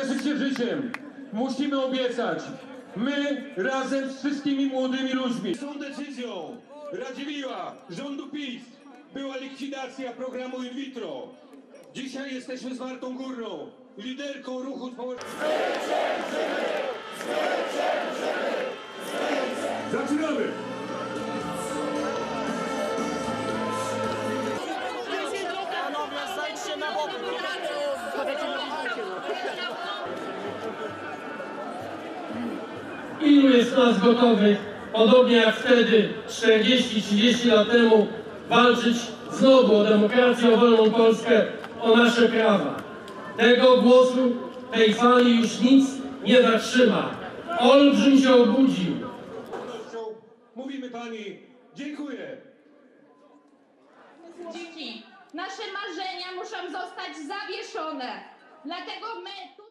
cieszyć się życiem. Musimy obiecać. My razem z wszystkimi młodymi ludźmi. Tą decyzją Radziwiłła, rządu PiS, była likwidacja programu In Vitro. Dzisiaj jesteśmy z Martą Górną, liderką ruchu społecznego. Zaczynamy! Panowie, znajdź się na boku. Ilu jest nas gotowych, podobnie jak wtedy, 40-30 lat temu, walczyć znowu o demokrację, o wolną Polskę, o nasze prawa. Tego głosu, tej fali już nic nie zatrzyma. Olbrzym się obudził. Mówimy pani, dziękuję. Dzięki. Nasze marzenia muszą zostać zawieszone. Dlatego my...